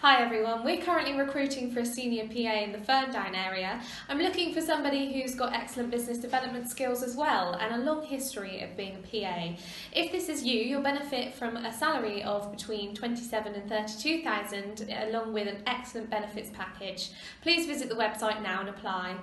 Hi everyone, we're currently recruiting for a senior PA in the Ferndown area. I'm looking for somebody who's got excellent business development skills as well and a long history of being a PA. If this is you, you'll benefit from a salary of between £27,000 and £32,000 along with an excellent benefits package. Please visit the website now and apply.